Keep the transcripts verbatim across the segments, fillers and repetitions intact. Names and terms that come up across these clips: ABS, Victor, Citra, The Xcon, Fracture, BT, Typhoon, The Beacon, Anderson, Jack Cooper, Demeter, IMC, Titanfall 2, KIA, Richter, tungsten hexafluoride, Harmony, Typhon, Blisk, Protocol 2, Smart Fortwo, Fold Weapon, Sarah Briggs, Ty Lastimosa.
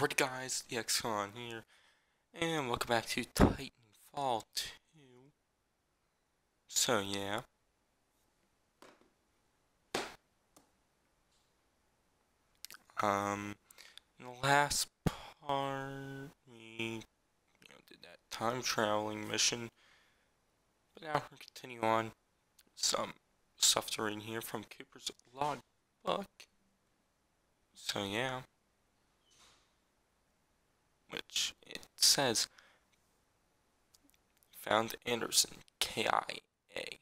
Alright guys, The Xcon here, and welcome back to Titanfall two. So yeah. Um, in the last part, we you know, did that time traveling mission, but now we're continuing on some stuff to read here from Cooper's logbook. So yeah. Which it says, found Anderson, K I A.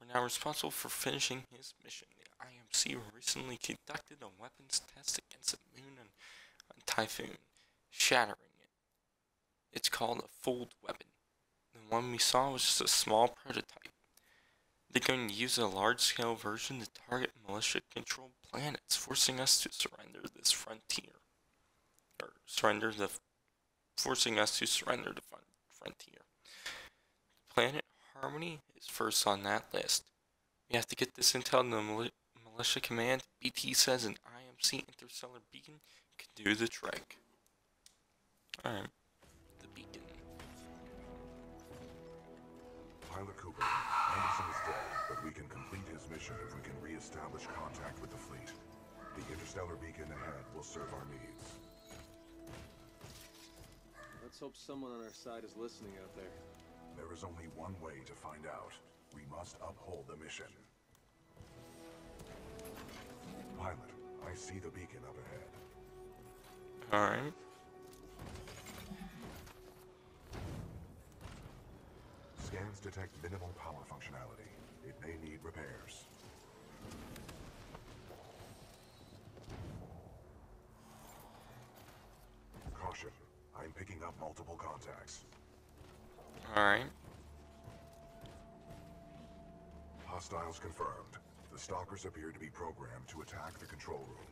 We're now responsible for finishing his mission. The I M C recently conducted a weapons test against the moon and on Typhoon, shattering it. It's called a Fold Weapon. The one we saw was just a small prototype. They're going to use a large-scale version to target militia-controlled planets, forcing us to surrender this frontier. Or surrender the forcing us to surrender the frontier. Planet Harmony is first on that list. We have to get this intel to the mili militia command. B T says an I M C interstellar beacon can do the trick. Alright. The beacon. Pilot Cooper, Anderson is dead, but we can complete his mission if we can re-establish contact with the fleet. The interstellar beacon ahead will serve our needs. Let's hope someone on our side is listening out there. There is only one way to find out. We must uphold the mission. Pilot, I see the beacon up ahead. Alright. Scans detect minimal power functionality. It may need repairs. Caution. I'm picking up multiple contacts. Alright. Hostiles confirmed. The stalkers appear to be programmed to attack the control room.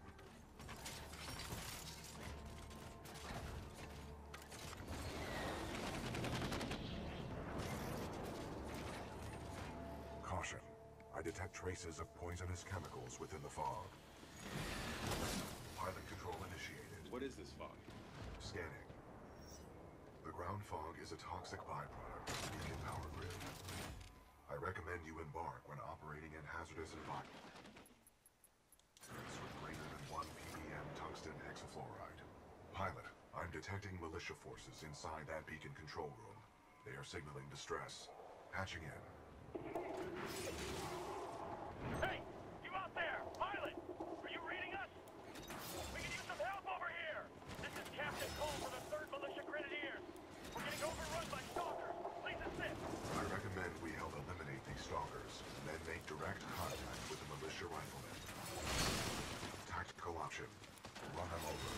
Caution. I detect traces of poisonous chemicals within the fog. Pilot control initiated. What is this fog? Scanning. The ground fog is a toxic byproduct of the beacon power grid. I recommend you embark when operating in hazardous environments with greater than one P P M tungsten hexafluoride. Pilot, I'm detecting militia forces inside that beacon control room. They are signaling distress. Patching in. Hey! You out there! Pilot! Are you reading us? We can use some help over here! This is Captain Cole for the third Militia Grenadiers! We're getting overrun by stalkers! Please assist! I recommend we help eliminate these stalkers, and then make direct contact with the militia riflemen. Tactical option. Run them over.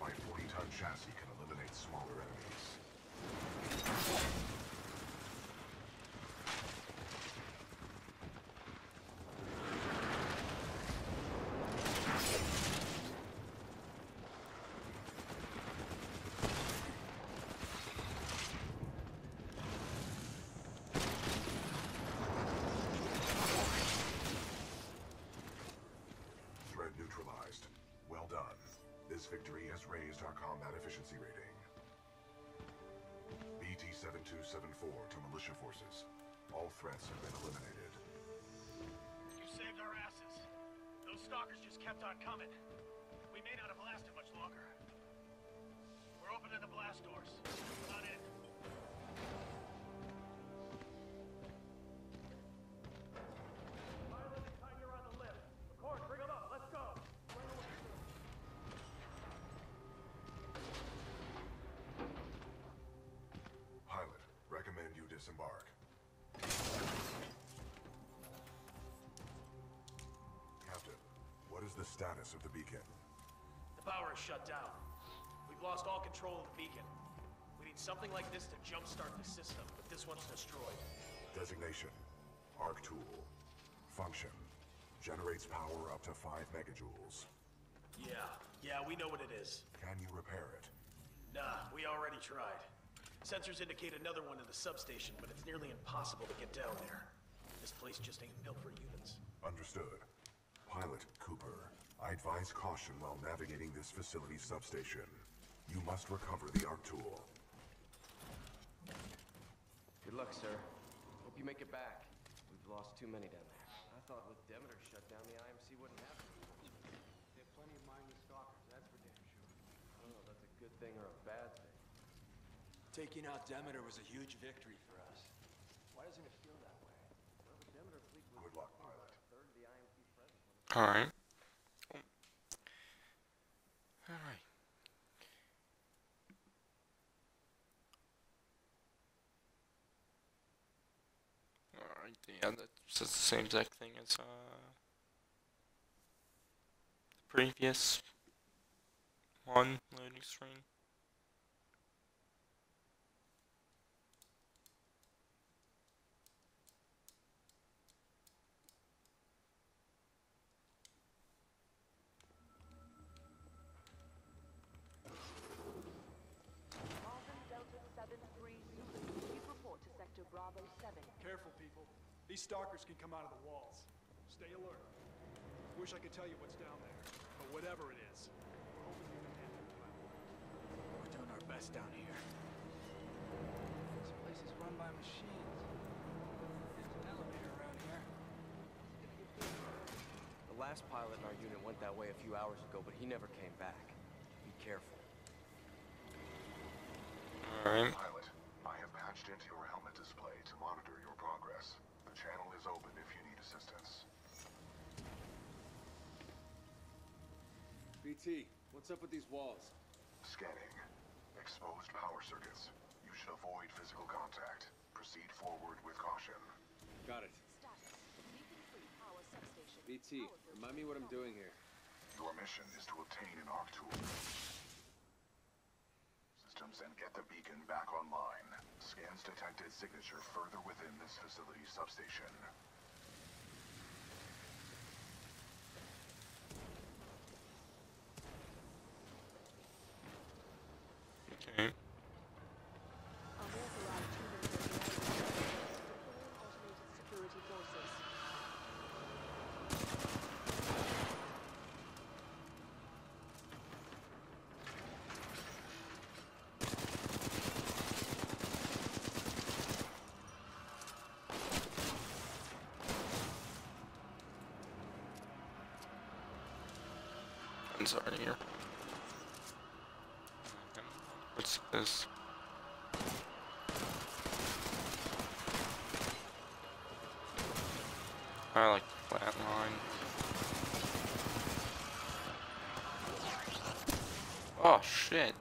My forty ton chassis can eliminate smaller enemies. Well done. This victory has raised our combat efficiency rating. B T seven two seven four to militia forces. All threats have been eliminated. You saved our asses. Those stalkers just kept on coming. We may not have lasted much longer. We're opening the blast doors. We're not in. Disembark. Captain, what is the status of the beacon? The power is shut down. We've lost all control of the beacon. We need something like this to jumpstart the system, but this one's destroyed. Designation, arc tool. Function, generates power up to five megajoules. Yeah, yeah, we know what it is. Can you repair it? Nah, we already tried. Sensors indicate another one in the substation, but it's nearly impossible to get down there. This place just ain't built for humans. Understood. Pilot Cooper, I advise caution while navigating this facility's substation. You must recover the arc tool. Good luck, sir. Hope you make it back. We've lost too many down there. I thought with Demeter shut down, the I M C wouldn't have to. They have plenty of mindless stalkers, that's for damn sure. I don't know if that's a good thing or a bad thing. Taking out Demeter was a huge victory for us. Why doesn't it feel that way? Well, the Demeter fleet was good luck, pilot. Alright. Alright. Alright, yeah, that's the same exact thing as, uh, the previous one loading screen. Careful, people. These stalkers can come out of the walls. Stay alert. Wish I could tell you what's down there, but whatever it is, we're hoping you can handle it. We're doing our best down here. This place is run by machines. There's an elevator around here. The last pilot in our unit went that way a few hours ago, but he never came back. Be careful. All right. Pilot, I have patched into your helmet display to monitor your progress. The channel is open if you need assistance. B T, what's up with these walls? Scanning. Exposed power circuits. You should avoid physical contact. Proceed forward with caution. Got it. B T, remind me what I'm doing here. Your mission is to obtain an arc tool. And get the beacon back online. Scans detected signature further within this facility substation. Okay. Already here. What's this? I like the flat line. Oh shit.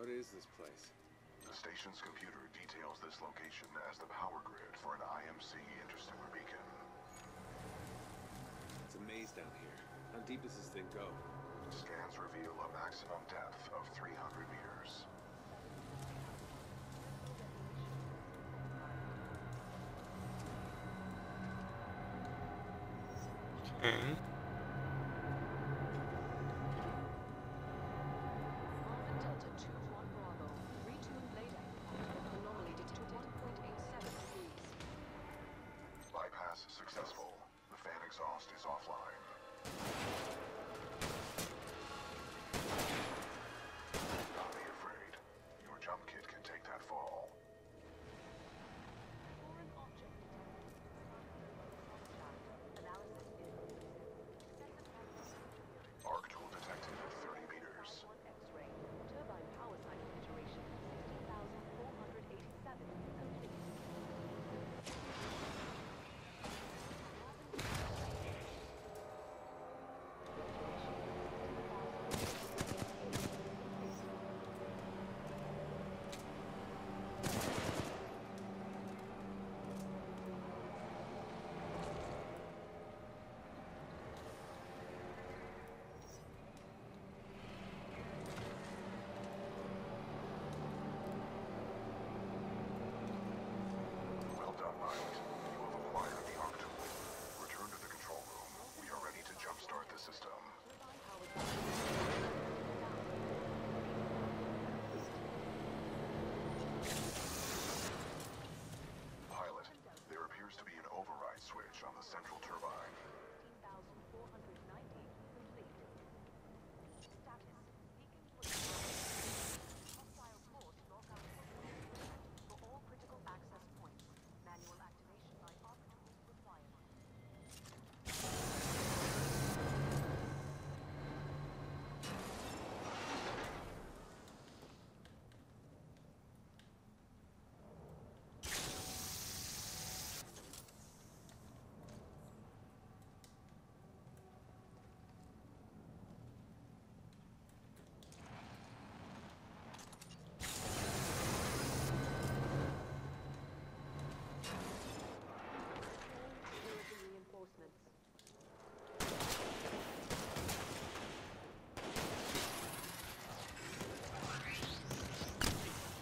What is this place? The station's computer details this location as the power grid for an I M C interstellar beacon. It's a maze down here. How deep does this thing go? Scans reveal a maximum depth of three hundred meters. Okay.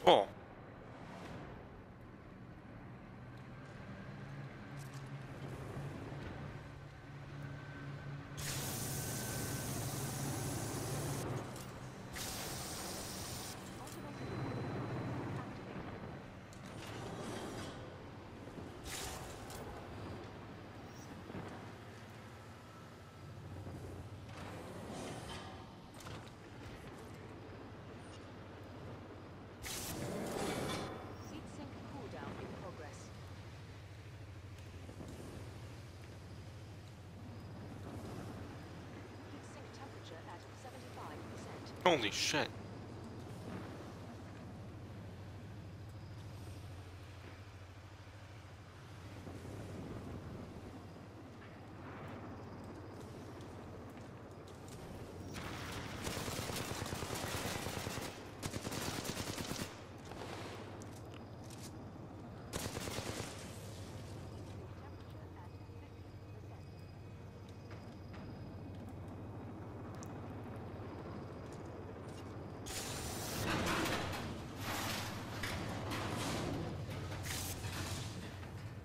Cool. Holy shit.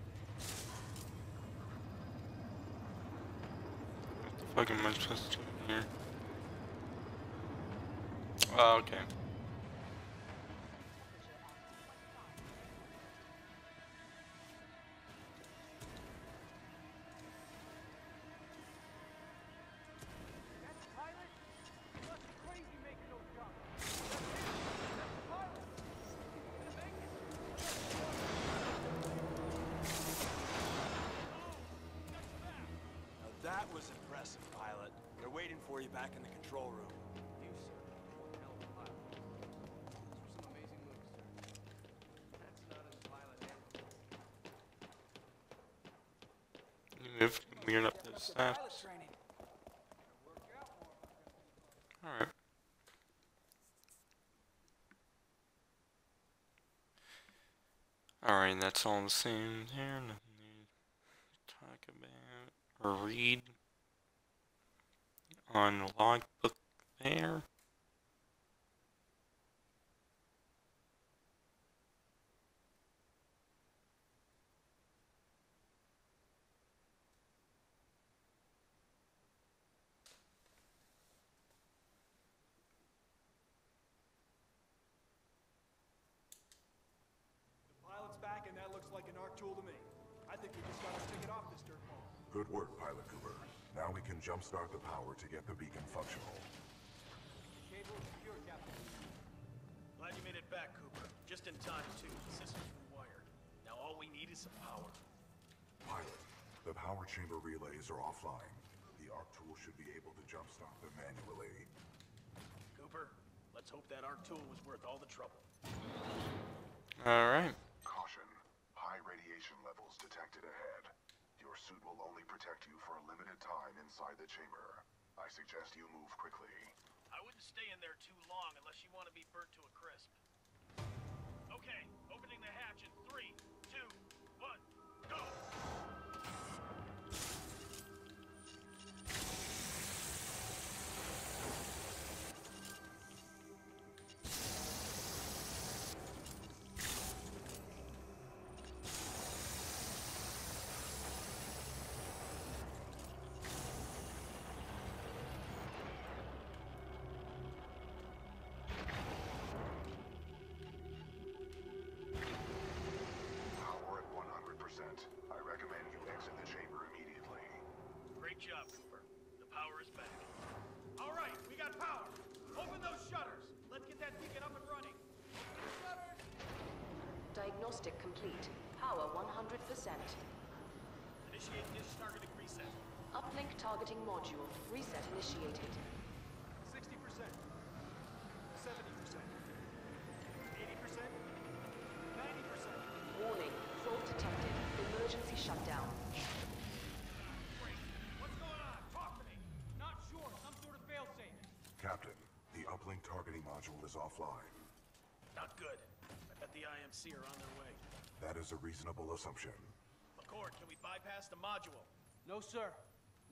What the fuck am I supposed to do here? Oh, okay. Back in the control room. You, sir, one hell of a pilot. Those were some amazing moves, sir. That's not as violent as move clearing up those staffs. Alright. Alright, that's all the same here. Nothing to talk about or read. On logbook there. The pilot's back, and that looks like an arc tool to me. I think we just gotta stick it off this dirt ball. Good work, Pilot Cooper. Now we can jumpstart the power to get the beacon functional. The cable is secure, Captain. Glad you made it back, Cooper. Just in time, too. The system's rewired. Now all we need is some power. Pilot, the power chamber relays are offline. The arc tool should be able to jumpstart them manually. Cooper, let's hope that arc tool was worth all the trouble. All right. Caution. High radiation levels detected ahead. Your suit will only protect you for a limited time inside the chamber. I suggest you move quickly. I wouldn't stay in there too long unless you want to be burnt to a crisp. Okay, opening the hatch in three, two, one, go! I recommend you exit the chamber immediately. Great job, Cooper. The power is back. All right, we got power. Open those shutters. Let's get that beacon up and running. Shutters. Diagnostic complete. Power one hundred percent. Initiate niche targeting reset. Uplink targeting module. Reset initiated. sixty percent. seventy percent. eighty percent. ninety percent. Warning. Fault detected. Emergency shutdown. Great. What's going on? Talk to me. Not sure. Some sort of failsafe. Captain, the uplink targeting module is offline. Not good. I bet the I M C are on their way. That is a reasonable assumption. McCord, can we bypass the module? No, sir.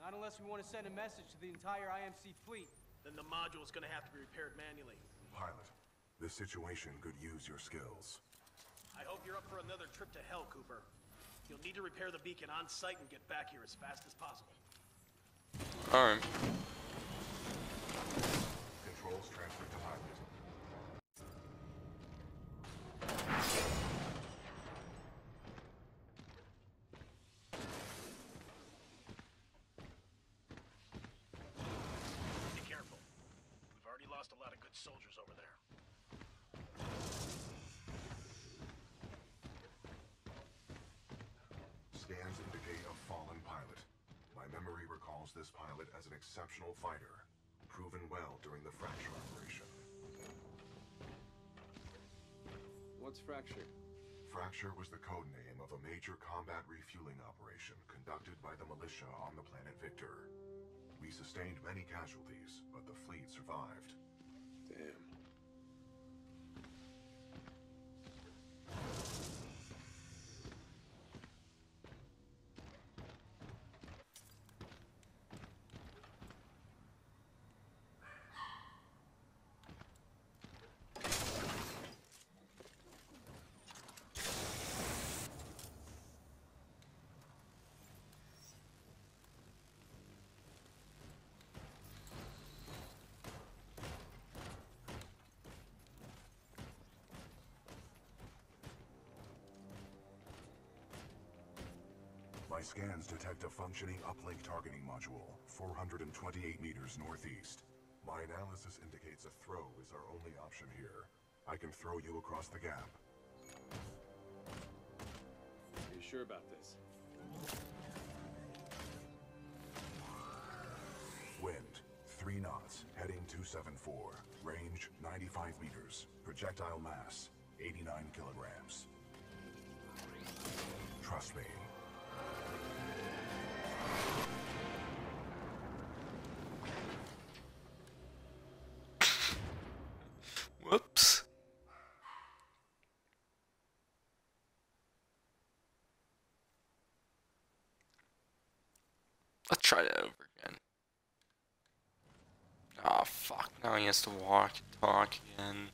Not unless we want to send a message to the entire I M C fleet. Then the module is going to have to be repaired manually. Pilot, the this situation could use your skills. I hope you're up for another trip to hell, Cooper. You'll need to repair the beacon on site and get back here as fast as possible. All right. Controls transferred to Hopkins. Be careful. We've already lost a lot of good soldiers over there. Scans indicate a fallen pilot. My memory recalls this pilot as an exceptional fighter, proven well during the Fracture operation. What's Fracture? Fracture was the codename of a major combat refueling operation conducted by the militia on the planet Victor. We sustained many casualties, but the fleet survived. Damn. My scans detect a functioning uplink targeting module, four hundred twenty-eight meters northeast. My analysis indicates a throw is our only option here. I can throw you across the gap. Are you sure about this? Wind, three knots, heading two seven four. Range, ninety-five meters. Projectile mass, eighty-nine kilograms. Trust me. Whoops. Let's try that over again. Ah, fuck, now he has to walk and talk again.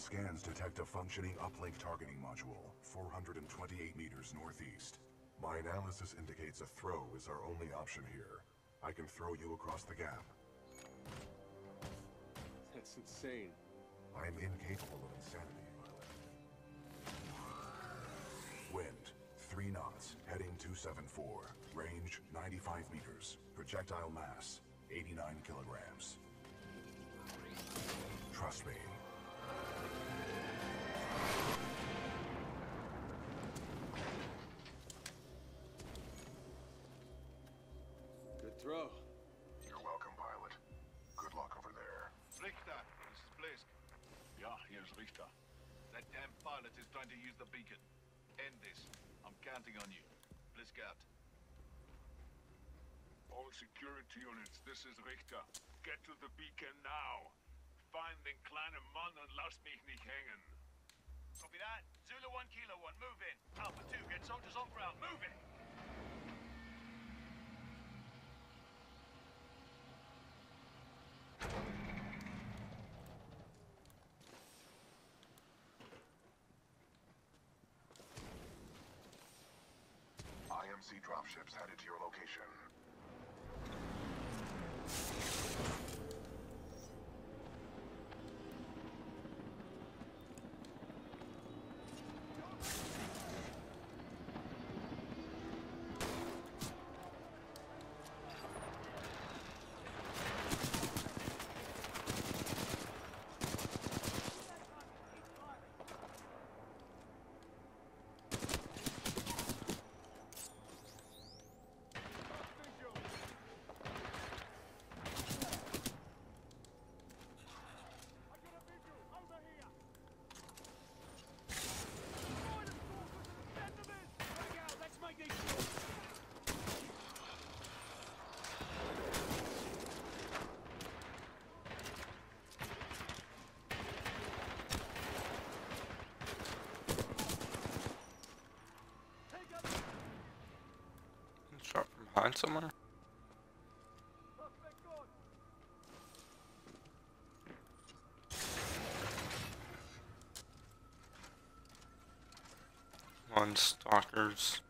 Scans detect a functioning uplink targeting module, four hundred twenty-eight meters northeast. My analysis indicates a throw is our only option here. I can throw you across the gap. That's insane. I am incapable of insanity, Violet. Wind, three knots, heading two seven four. Range, ninety-five meters. Projectile mass, eighty-nine kilograms. Trust me. Throw. You're welcome, pilot. Good luck over there. Richter, this is Blisk. Yeah, here's Richter. That damn pilot is trying to use the beacon. End this. I'm counting on you. Blisk out. All security units, this is Richter. Get to the beacon now. Find den kleinen Mann und lass mich nicht hängen. Copy that. Zulu one, Kilo one, move in. Alpha two, get soldiers on ground, move in. I M C dropships headed to your location. around somewhere? Come on, stalkers.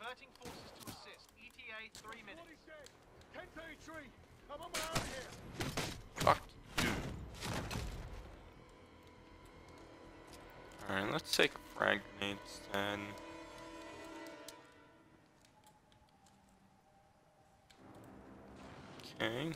Diverting forces to assist. E T A three minutes. ten thirty-three. I'm on my way out of here. Fuck you. Alright, let's take frag grenades then. Okay.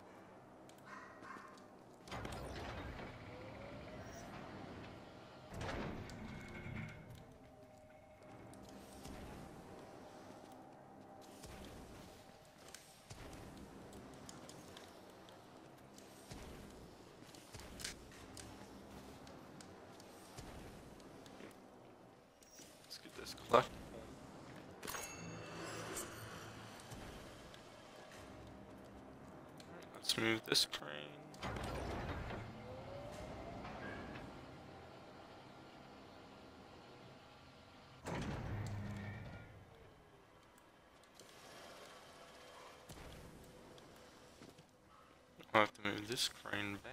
Let's move this crane. I'll have to move this crane back.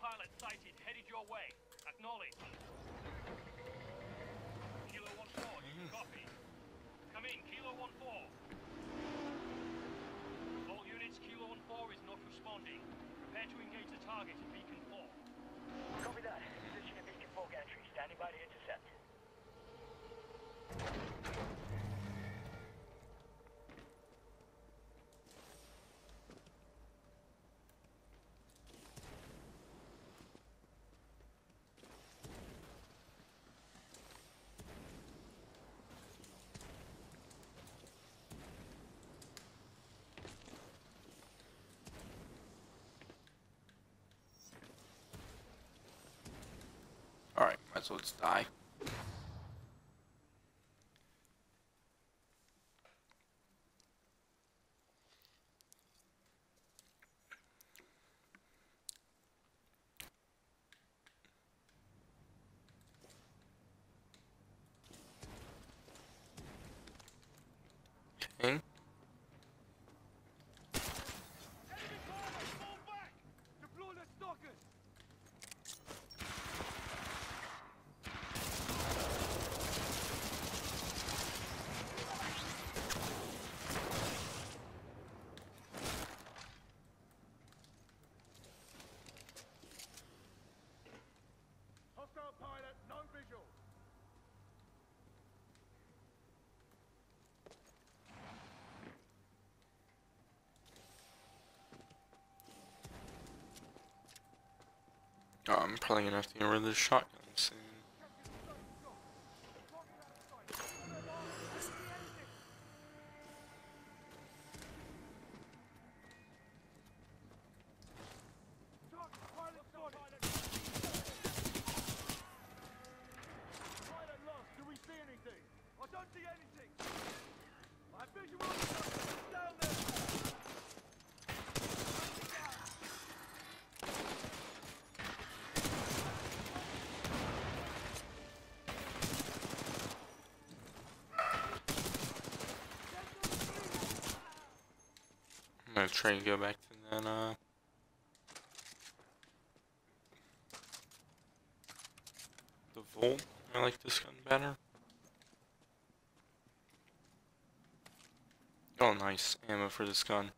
Pilot sighted, headed your way. Acknowledge. Kilo one four, you copy. Come in, Kilo one four. All units, Kilo one four is not responding. Prepare to engage the target at Beacon Four. Copy that. Position at Beacon Four gantry. Standing by to intercept. Alright, might as well just die. Oh, I'm probably gonna have to get rid of this shotgun soon. I'm gonna try and go back to that, uh... the Volt. I like this gun better. Oh, nice ammo for this gun.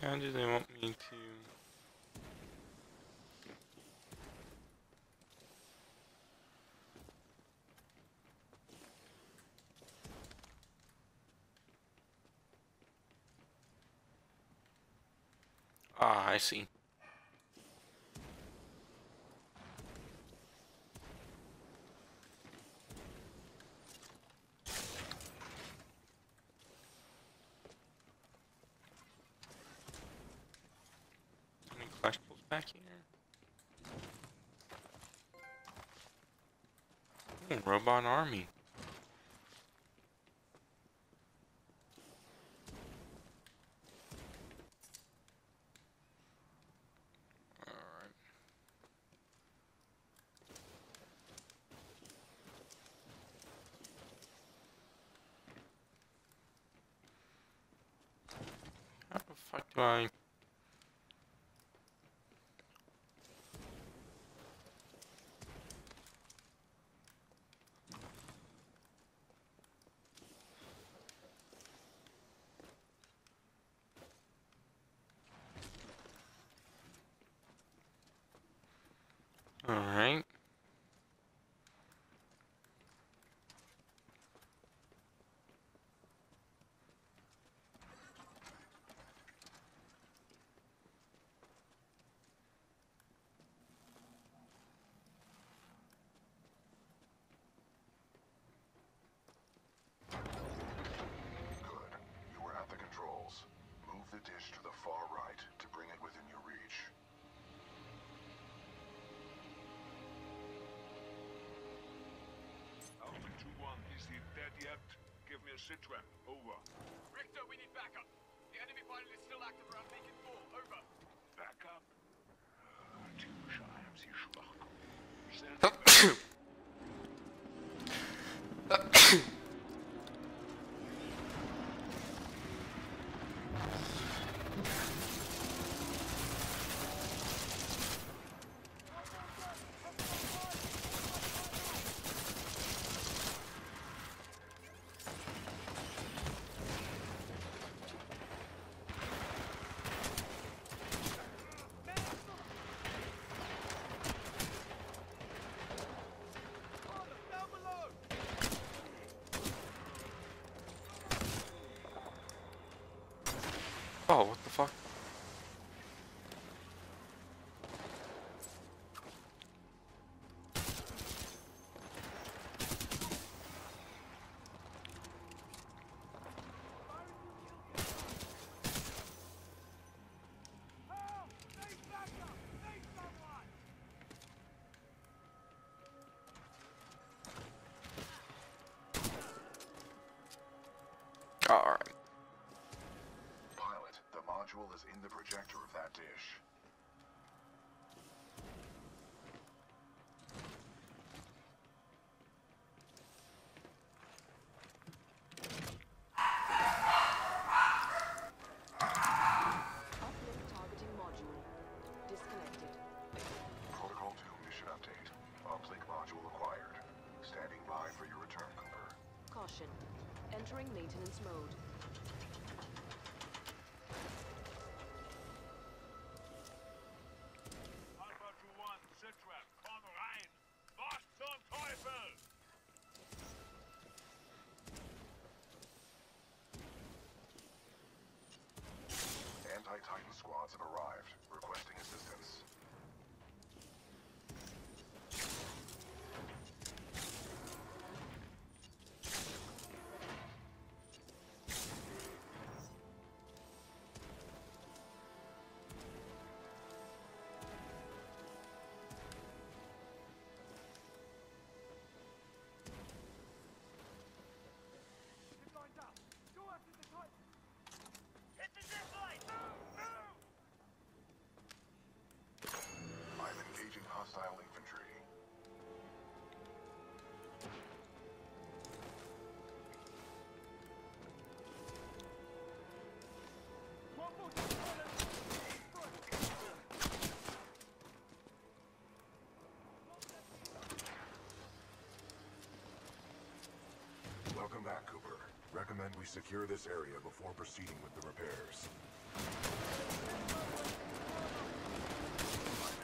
How do they want me to? Ah, I see. Robot army. All right. How the fuck do I? Dish to the far right to bring it within your reach. Alpha two one, is he dead yet? Give me a Citra. Over. Richter, we need backup. The enemy pilot is still active around Beacon four. Over. Backup? Alright. Pilot, the module is in the projector of that dish. Titan squads have arrived, requesting assistance. Welcome back, Cooper. Recommend we secure this area before proceeding with the repairs. I'm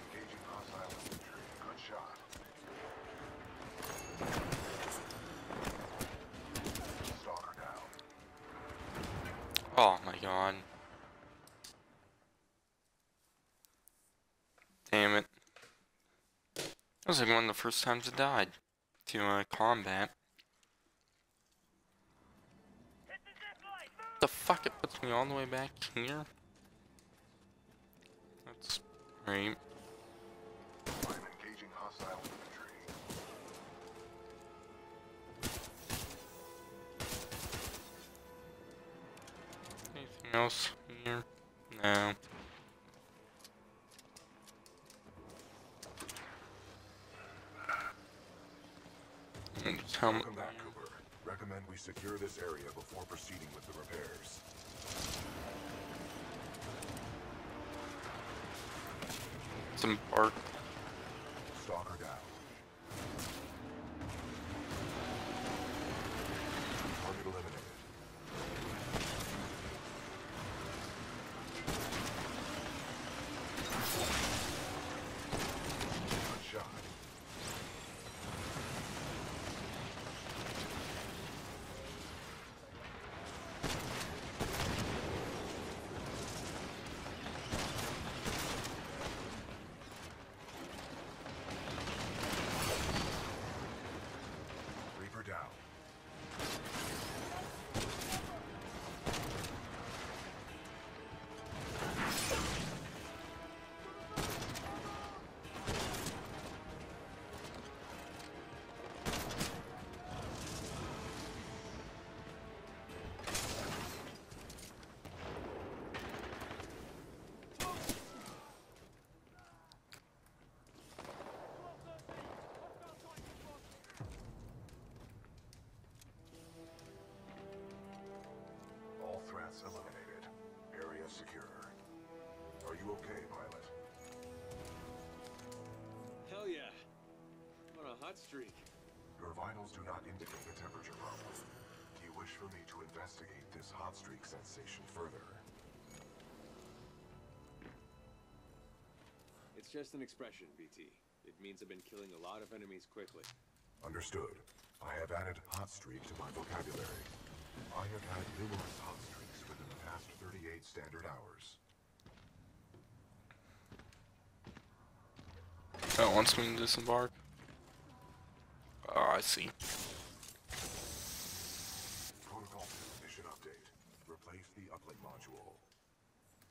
engaging hostile infantry. Good shot. Stalker down. Oh my god. Damn it. That was like one of the first times I died to uh, combat. The fuck, it puts me all the way back here. That's right. I'm engaging hostile infantry. Anything else here? No. Welcome back, Cooper. Recommend we secure this area before proceeding with the repairs. Some bark. Stalker down. Target eliminated. Eliminated. Area secure. Are you okay, pilot? Hell yeah. What a hot streak. Your vitals do not indicate a temperature problem. Do you wish for me to investigate this hot streak sensation further? It's just an expression, B T. It means I've been killing a lot of enemies quickly. Understood. I have added hot streak to my vocabulary. I have had numerous hot streaks within the past thirty-eight standard hours. Oh, wants me to disembark? Oh, I see. Protocol two mission update. Replace the uplink module.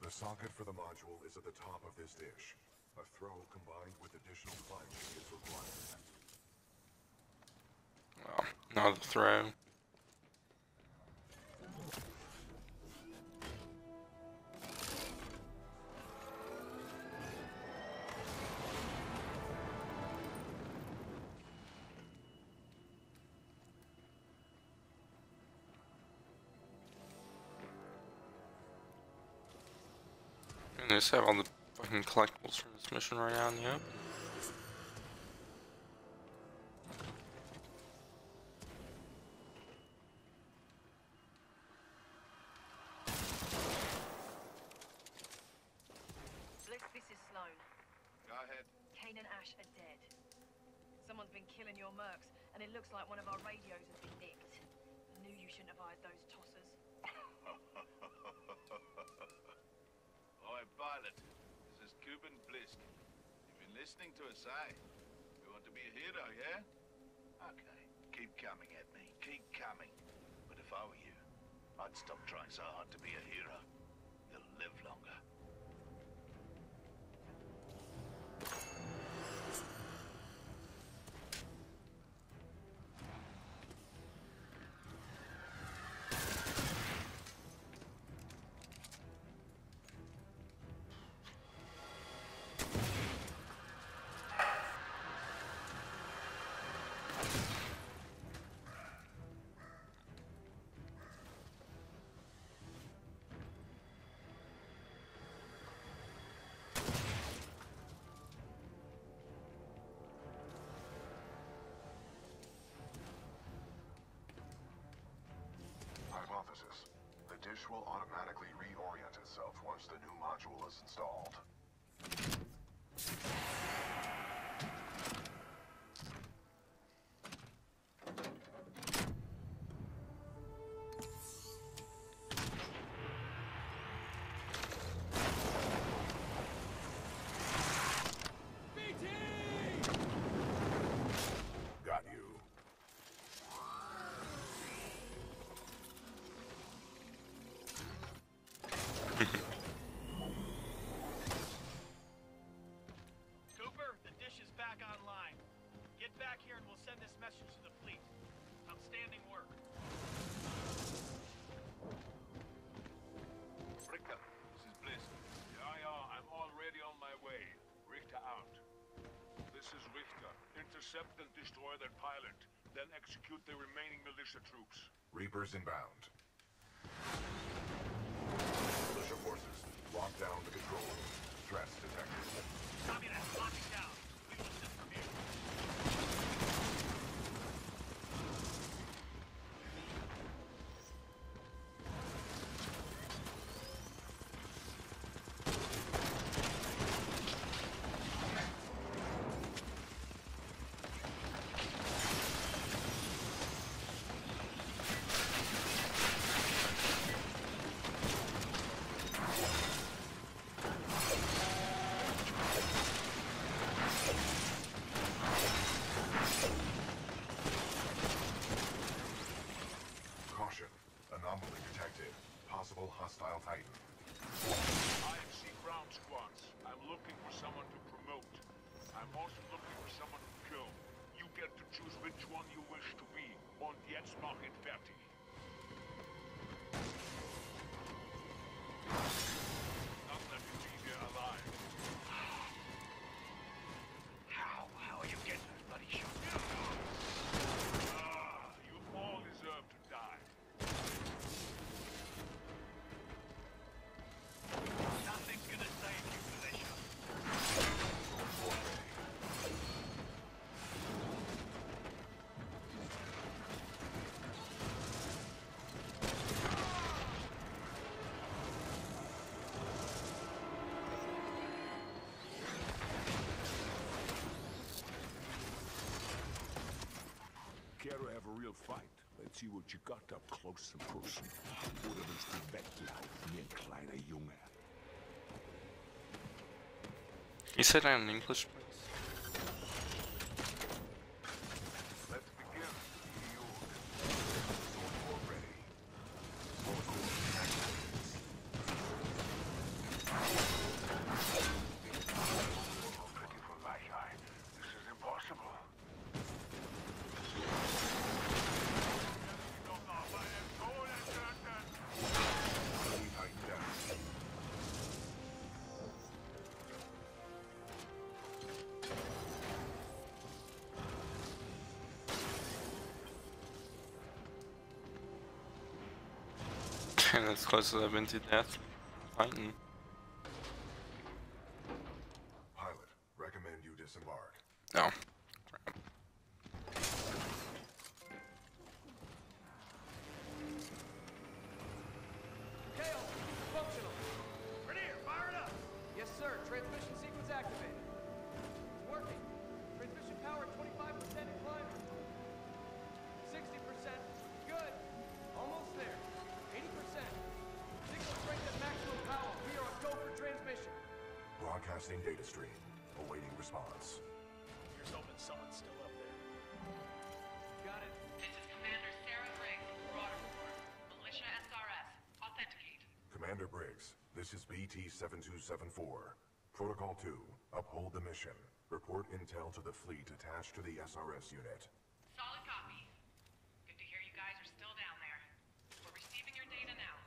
The socket for the module is at the top of this dish. A throw combined with additional climbing is required. Well, not a throw. And they just have all the fucking collectibles from this mission right now in the open. Stop trying so hard to be a hero. You'll live longer. The dish will automatically reorient itself once the new module is installed. Intercept and destroy their pilot, then execute the remaining militia troops. Reapers inbound. Militia forces, lock down the control room. Threats detected. Copy that. Lock it down. We will assist from here. Hostile Titan. I M C ground squads. I'm looking for someone to promote. I'm also looking for someone to kill. You get to choose which one you wish to be on the X-Market Party. Have a real fight. Let's see what you got up close and personal. Oder bist du weggelaufen, wie ein kleiner Junge. You said I'm in English. That's close as I've been to death. Fighting. Requesting data stream. Awaiting response. Here's hoping someone's still up there. Got it. This is Commander Sarah Briggs, broad report. Militia S R S. Authenticate. Commander Briggs, this is B T seven two seven four. Protocol two. Uphold the mission. Report intel to the fleet attached to the S R S unit. Solid copy. Good to hear you guys are still down there. We're receiving your data now.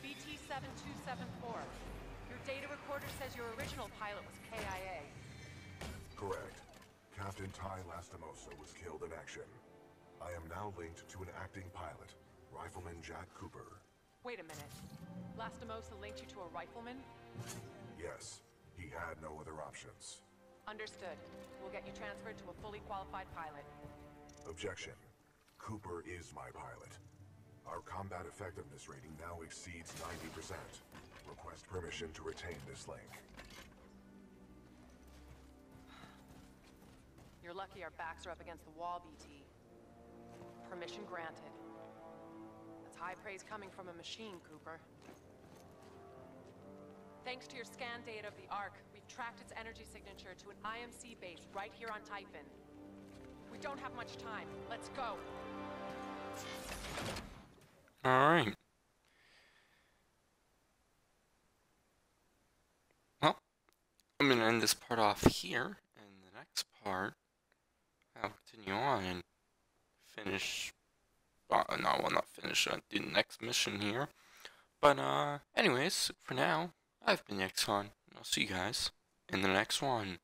B T seven two seven four. Your data recorder says your original pilot was K I A. Correct. Captain Ty Lastimosa was killed in action. I am now linked to an acting pilot, Rifleman Jack Cooper. Wait a minute. Lastimosa linked you to a rifleman? Yes. He had no other options. Understood. We'll get you transferred to a fully qualified pilot. Objection. Cooper is my pilot. Our combat effectiveness rating now exceeds ninety percent. Request permission to retain this link. You're lucky our backs are up against the wall, B T. Permission granted. That's high praise coming from a machine, Cooper. Thanks to your scan data of the Ark, we've tracked its energy signature to an I M C base right here on Typhon. We don't have much time. Let's go. All right. Well, I'm going to end this part off here, and the next part, I'll continue on and finish, uh, no, well, not finish, I'll do the next mission here. But, uh, anyways, for now, I've been the Xcon, and I'll see you guys in the next one.